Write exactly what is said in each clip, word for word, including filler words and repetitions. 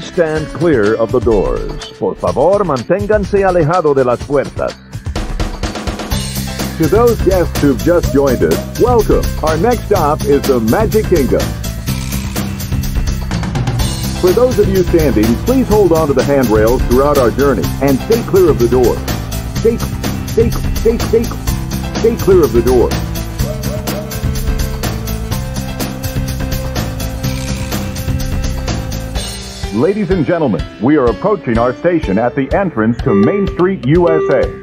Please stand clear of the doors. Por favor, manténganse alejado de las puertas. To those guests who've just joined us, welcome. Our next stop is the Magic Kingdom. For those of you standing, please hold on to the handrails throughout our journey and stay clear of the door. Stay, stay, stay, stay, stay clear of the door. Ladies and gentlemen, we are approaching our station at the entrance to Main Street, U S A.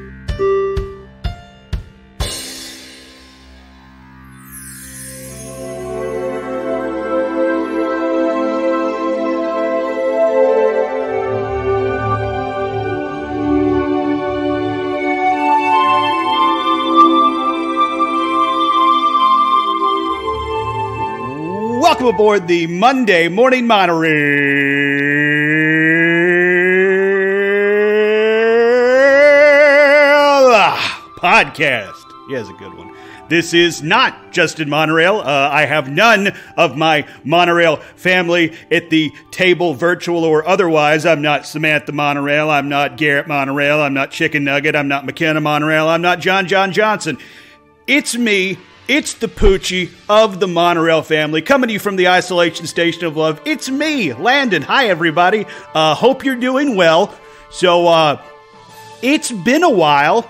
Welcome aboard the Monday Morning Monorail. Podcast. He has a good one. This is not Justin Monorail. Uh, I have none of my monorail family at the table, virtual or otherwise. I'm not Samantha Monorail. I'm not Garrett Monorail. I'm not Chicken Nugget. I'm not McKenna Monorail. I'm not John John Johnson. It's me. It's the Poochie of the Monorail family, coming to you from the Isolation Station of Love. It's me, Landon. Hi, everybody. Uh, hope you're doing well. So, uh, it's been a while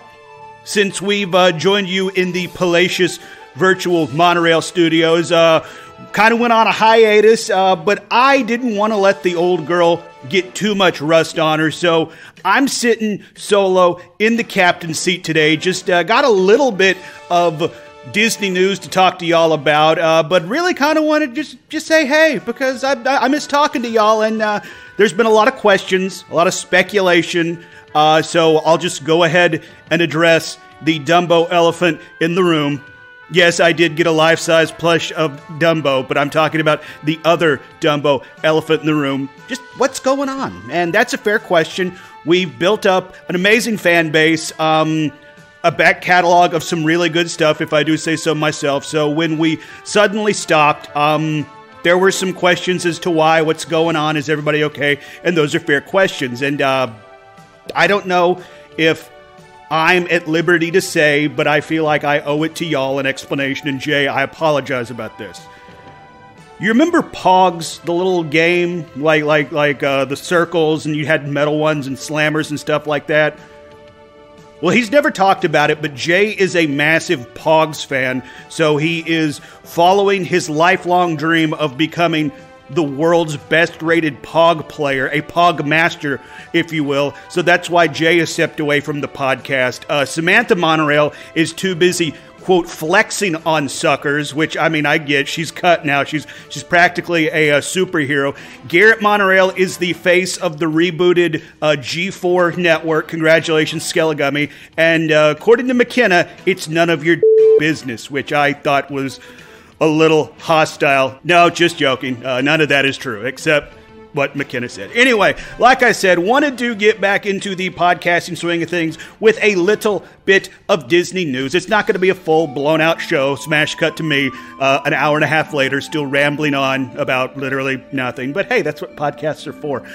since we've uh, joined you in the Palatius Virtual Monorail Studios. Uh, kind of went on a hiatus, uh, but I didn't want to let the old girl get too much rust on her, so I'm sitting solo in the captain's seat today. Just uh, got a little bit of Disney news to talk to y'all about, uh, but really kind of wanted to just, just say hey, because I, I miss talking to y'all, and uh, there's been a lot of questions, a lot of speculation. Uh, so I'll just go ahead and address the Dumbo elephant in the room. Yes, I did get a life-size plush of Dumbo, but I'm talking about the other Dumbo elephant in the room. Just what's going on? And that's a fair question. We've built up an amazing fan base, um, a back catalog of some really good stuff, if I do say so myself. So when we suddenly stopped, um... there were some questions as to why, what's going on, is everybody okay? And those are fair questions. And uh, I don't know if I'm at liberty to say, but I feel like I owe it to y'all an explanation. And Jay, I apologize about this. You remember Pogs, the little game, like like like uh, the circles, and you had metal ones and slammers and stuff like that? Well, he's never talked about it, but Jay is a massive Pogs fan, so he is following his lifelong dream of becoming the world's best-rated Pog player, a Pog master, if you will. So that's why Jay is stepped away from the podcast. Uh, Samantha Monorail is too busy, quote, flexing on suckers, which, I mean, I get. She's cut now. She's she's practically a, a superhero. Garrett Monorail is the face of the rebooted uh, G four network. Congratulations, Skelegummy. And uh, according to McKenna, it's none of your business, which I thought was a little hostile. No, just joking. Uh, none of that is true, except what McKenna said. Anyway, like I said, wanted to get back into the podcasting swing of things with a little bit of Disney news. It's not going to be a full, blown-out show, smash cut to me, uh, an hour and a half later, still rambling on about literally nothing. But hey, that's what podcasts are for.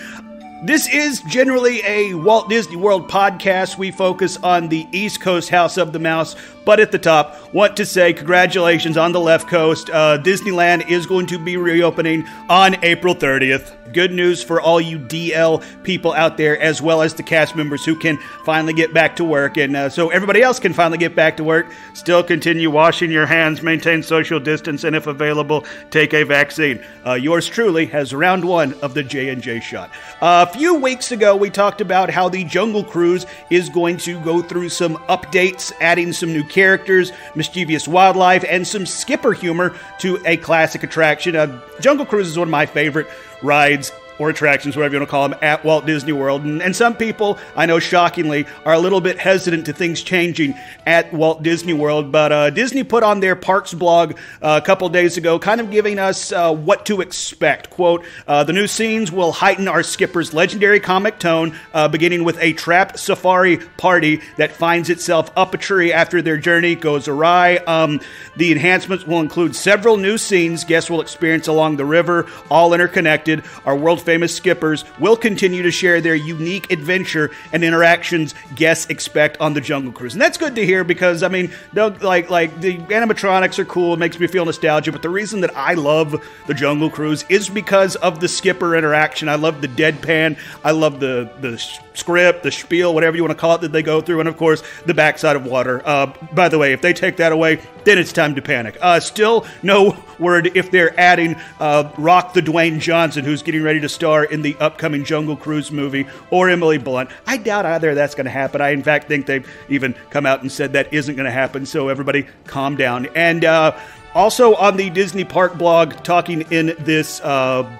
This is generally a Walt Disney World podcast. We focus on the East Coast House of the Mouse, but at the top, want to say congratulations on the left coast. Uh, Disneyland is going to be reopening on April thirtieth. Good news for all you D L people out there, as well as the cast members who can finally get back to work. And uh, so everybody else can finally get back to work. Still continue washing your hands, maintain social distance, and if available, take a vaccine. Uh, yours truly has round one of the J and J shot. Uh, A few weeks ago, we talked about how the Jungle Cruise is going to go through some updates, adding some new characters, mischievous wildlife, and some skipper humor to a classic attraction. Uh, Jungle Cruise is one of my favorite rides or attractions, whatever you want to call them, at Walt Disney World. And, and some people, I know shockingly, are a little bit hesitant to things changing at Walt Disney World. But uh, Disney put on their Parks blog uh, a couple days ago, kind of giving us uh, what to expect. Quote, uh, the new scenes will heighten our skipper's legendary comic tone, uh, beginning with a trapped safari party that finds itself up a tree after their journey goes awry. Um, the enhancements will include several new scenes guests will experience along the river, all interconnected. Our world-famous famous skippers will continue to share their unique adventure and interactions guests expect on the Jungle Cruise. And that's good to hear because, I mean, like, like the animatronics are cool. It makes me feel nostalgia. But the reason that I love the Jungle Cruise is because of the skipper interaction. I love the deadpan. I love the, the script, the spiel, whatever you want to call it, that they go through. And, of course, the backside of water. Uh, by the way, if they take that away, then it's time to panic. Uh, still no word if they're adding uh, Rock the Dwayne Johnson, who's getting ready to star in the upcoming Jungle Cruise movie, or Emily Blunt. I doubt either of that's going to happen. I, in fact, think they've even come out and said that isn't going to happen. So everybody calm down. And uh, also on the Disney Park blog, talking in this uh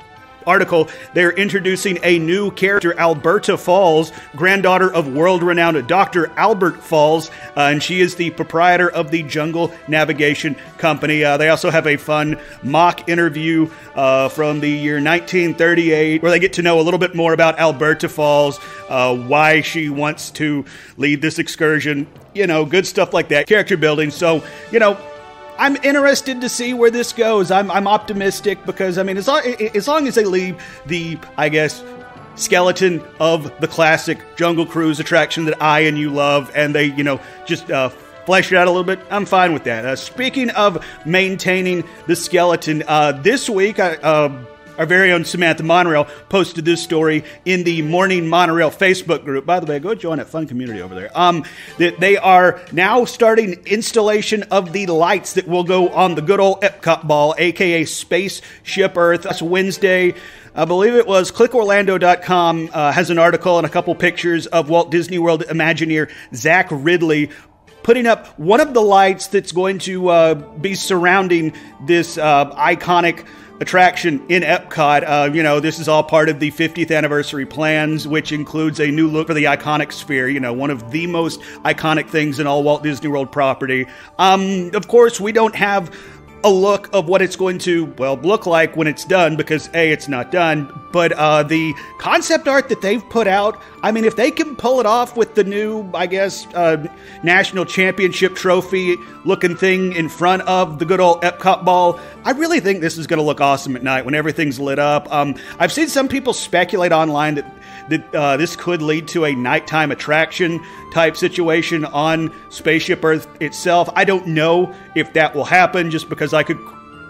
article, they're introducing a new character, Alberta Falls, granddaughter of world-renowned Doctor Albert Falls, uh, and she is the proprietor of the Jungle Navigation Company. Uh, they also have a fun mock interview uh, from the year nineteen thirty-eight, where they get to know a little bit more about Alberta Falls, uh, why she wants to lead this excursion, you know, good stuff like that, character building. So, you know, I'm interested to see where this goes. I'm, I'm optimistic because, I mean, as long, as long as they leave the, I guess, skeleton of the classic Jungle Cruise attraction that I and you love, and they, you know, just uh, flesh it out a little bit, I'm fine with that. Uh, speaking of maintaining the skeleton, uh, this week, I... Uh, Our very own Samantha Monorail posted this story in the Morning Monorail Facebook group. By the way, go join that fun community over there. Um, that they are now starting installation of the lights that will go on the good old Epcot ball, a k a. Spaceship Earth. That's Wednesday. I believe it was Click Orlando dot com uh, has an article and a couple pictures of Walt Disney World Imagineer Zach Ridley putting up one of the lights that's going to uh, be surrounding this uh, iconic attraction in Epcot. Uh, you know, this is all part of the fiftieth anniversary plans, which includes a new look for the iconic sphere, you know, one of the most iconic things in all Walt Disney World property. Um, of course, we don't have a look of what it's going to, well, look like when it's done, because A, it's not done, but uh, the concept art that they've put out, I mean, if they can pull it off with the new, I guess, uh, national championship trophy looking thing in front of the good old Epcot ball, I really think this is going to look awesome at night when everything's lit up. Um, I've seen some people speculate online that that uh, this could lead to a nighttime attraction type situation on Spaceship Earth itself. I don't know if that will happen, just because I could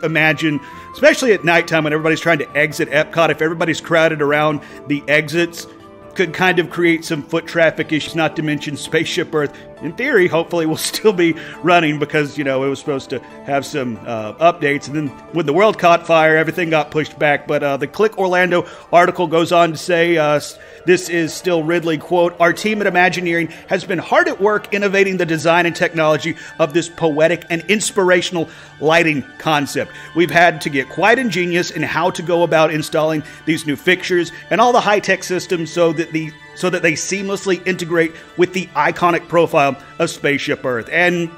imagine, especially at nighttime when everybody's trying to exit Epcot, if everybody's crowded around the exits, could kind of create some foot traffic issues, not to mention Spaceship Earth, in theory, hopefully will still be running because, you know, it was supposed to have some uh, updates. And then when the world caught fire, everything got pushed back. But uh, the Click Orlando article goes on to say, uh, this is still Ridley, quote, "Our team at Imagineering has been hard at work innovating the design and technology of this poetic and inspirational lighting concept. We've had to get quite ingenious in how to go about installing these new fixtures and all the high-tech systems so that the so that they seamlessly integrate with the iconic profile of Spaceship Earth." And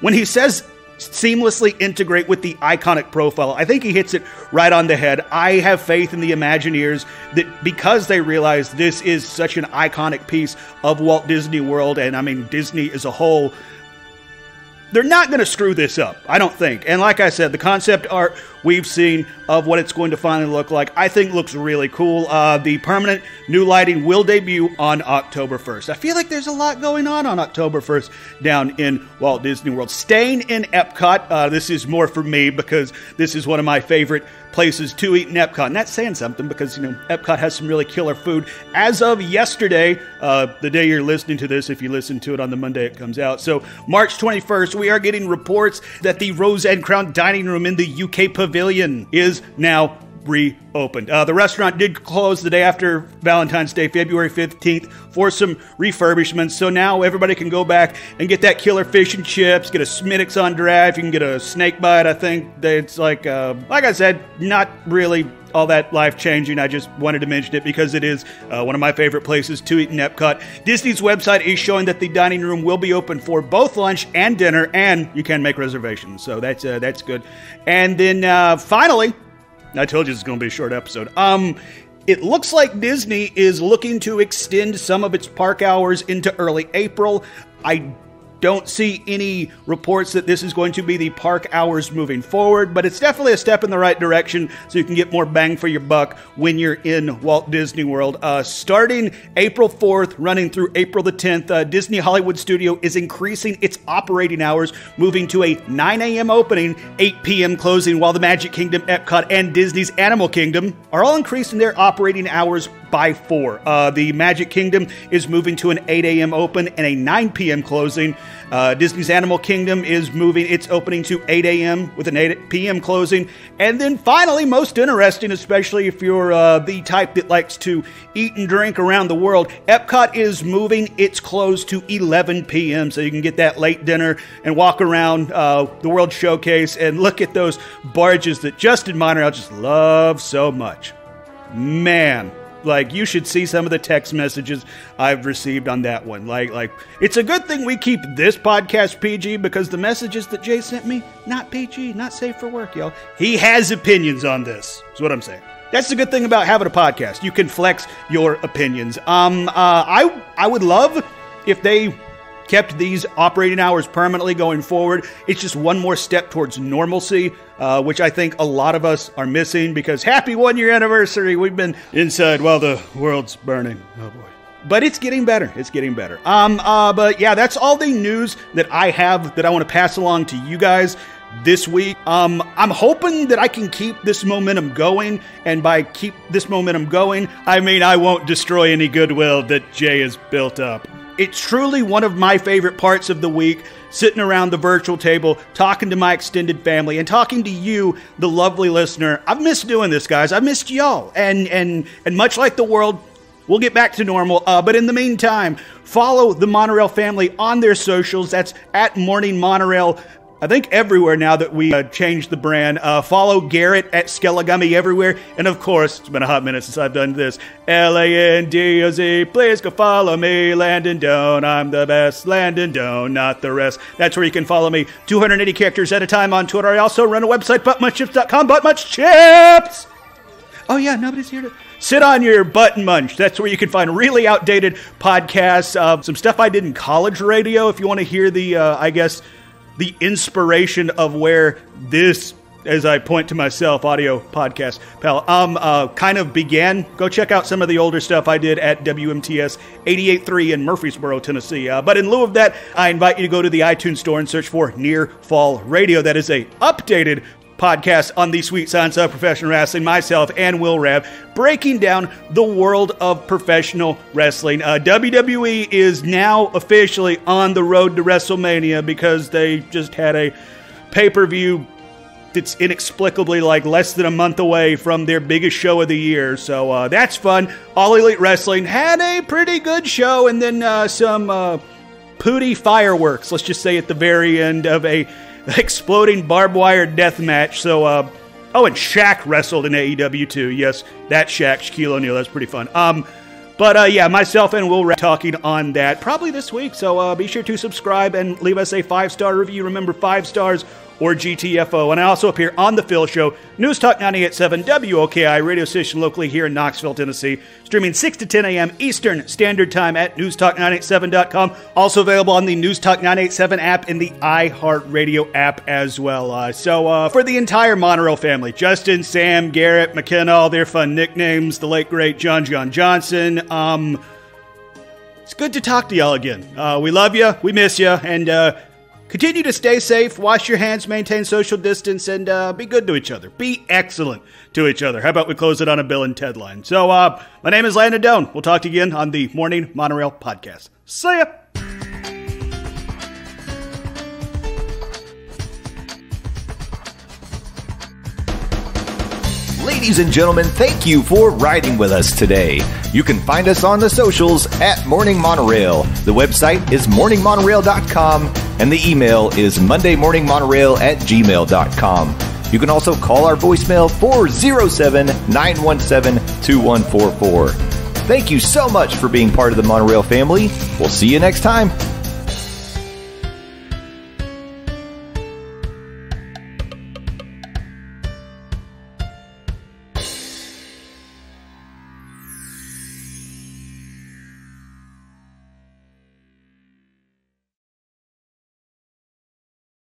when he says seamlessly integrate with the iconic profile, I think he hits it right on the head. I have faith in the Imagineers that because they realize this is such an iconic piece of Walt Disney World, and I mean Disney as a whole, they're not going to screw this up, I don't think. And like I said, the concept art we've seen of what it's going to finally look like, I think looks really cool. Uh, the permanent new lighting will debut on October first. I feel like there's a lot going on on October first down in Walt Disney World. Staying in Epcot, uh, this is more for me because this is one of my favorite places to eat in Epcot. And that's saying something because, you know, Epcot has some really killer food. As of yesterday, uh, the day you're listening to this, if you listen to it on the Monday it comes out, so March twenty-first, we are getting reports that the Rose and Crown Dining Room in the U K Pavilion is now reopened. Uh, the restaurant did close the day after Valentine's Day, February fifteenth, for some refurbishments. So now everybody can go back and get that killer fish and chips, get a Smittix on draft. You can get a snake bite. I think it's like, uh, like I said, not really all that life-changing. I just wanted to mention it because it is uh, one of my favorite places to eat in Epcot. Disney's website is showing that the dining room will be open for both lunch and dinner, and you can make reservations. So that's uh, that's good. And then uh, finally, I told you this is going to be a short episode. Um, it looks like Disney is looking to extend some of its park hours into early April. I don't see any reports that this is going to be the park hours moving forward, but it's definitely a step in the right direction so you can get more bang for your buck when you're in Walt Disney World. Uh, starting April fourth, running through April the tenth, uh, Disney Hollywood Studio is increasing its operating hours, moving to a nine a m opening, eight p m closing, while the Magic Kingdom, Epcot, and Disney's Animal Kingdom are all increasing their operating hours by four. Uh, the Magic Kingdom is moving to an eight a m open and a nine p m closing. Uh, Disney's Animal Kingdom is moving its opening to eight a m with an eight p m closing. And then finally, most interesting, especially if you're uh, the type that likes to eat and drink around the world, Epcot is moving its close to eleven p m so you can get that late dinner and walk around uh, the World Showcase and look at those barges that Justin Monorail just loves so much. Man. Like, you should see some of the text messages I've received on that one. Like, like it's a good thing we keep this podcast P G, because the messages that Jay sent me, not P G, not safe for work, y'all. He has opinions on this, is what I'm saying. That's the good thing about having a podcast. You can flex your opinions. Um, uh, I, I would love if they kept these operating hours permanently going forward. It's just one more step towards normalcy, uh, which I think a lot of us are missing, because happy one-year anniversary. We've been inside while the world's burning. Oh, boy. But it's getting better. It's getting better. Um, uh, but, yeah, that's all the news that I have that I want to pass along to you guys this week. Um, I'm hoping that I can keep this momentum going, and by keep this momentum going, I mean I won't destroy any goodwill that Jay has built up. It's truly one of my favorite parts of the week, sitting around the virtual table, talking to my extended family, and talking to you, the lovely listener. I've missed doing this, guys. I've missed y'all. And and and much like the world, we'll get back to normal. Uh, but in the meantime, follow the Monorail family on their socials. That's at Morning Monorail. I think everywhere now that we uh, changed the brand. Uh, follow Garrett at Skelegummy everywhere. And of course, it's been a hot minute since I've done this. L A N D O Z, please go follow me, Landon Doan. I'm the best, Landon Doan, not the rest. That's where you can follow me, two hundred eighty characters at a time on Twitter. I also run a website, butt munch chips dot com, butt munch chips! Oh yeah, nobody's here to... Sit on your butt and munch. That's where you can find really outdated podcasts, uh, some stuff I did in college radio, if you want to hear the, uh, I guess... the inspiration of where this, as I point to myself, audio podcast pal, um, uh, kind of began. Go check out some of the older stuff I did at W M T S eighty-eight point three in Murfreesboro, Tennessee. Uh, but in lieu of that, I invite you to go to the iTunes store and search for Near Fall Radio. That is a updated podcast on the sweet science of professional wrestling. Myself and Will Rav breaking down the world of professional wrestling. Uh, W W E is now officially on the road to WrestleMania, because they just had a pay-per-view that's inexplicably like less than a month away from their biggest show of the year. So uh, that's fun. All Elite Wrestling had a pretty good show, and then uh, some uh, pooty fireworks, let's just say, at the very end of a exploding barbed wire death match. So, uh, oh, and Shaq wrestled in A E W too. Yes, that Shaq, Shaquille O'Neal. That's pretty fun. Um, but uh, yeah, myself and Will Rav talking on that probably this week. So uh, be sure to subscribe and leave us a five star review. Remember, five stars or G T F O. And I also appear on The Phil Show, News Talk nine eighty-seven, W O K I, radio station locally here in Knoxville, Tennessee, streaming six to ten a m Eastern Standard Time at news talk nine eighty-seven dot com. Also available on the News Talk nine eighty-seven app and the iHeartRadio app as well. Uh, so uh, for the entire Monorail family, Justin, Sam, Garrett, McKenna, all their fun nicknames, the late, great John John Johnson, um, it's good to talk to y'all again. Uh, we love you, we miss you, and uh, continue to stay safe, wash your hands, maintain social distance, and uh, be good to each other. Be excellent to each other. How about we close it on a Bill and Ted line? So, uh, my name is Landon Doan. We'll talk to you again on the Morning Monorail Podcast. See ya! Ladies and gentlemen, thank you for riding with us today. You can find us on the socials at Morning Monorail. The website is morning monorail dot com, and the email is monday morning monorail at gmail dot com. You can also call our voicemail four oh seven, nine one seven, two one four four. Thank you so much for being part of the Monorail family. We'll see you next time.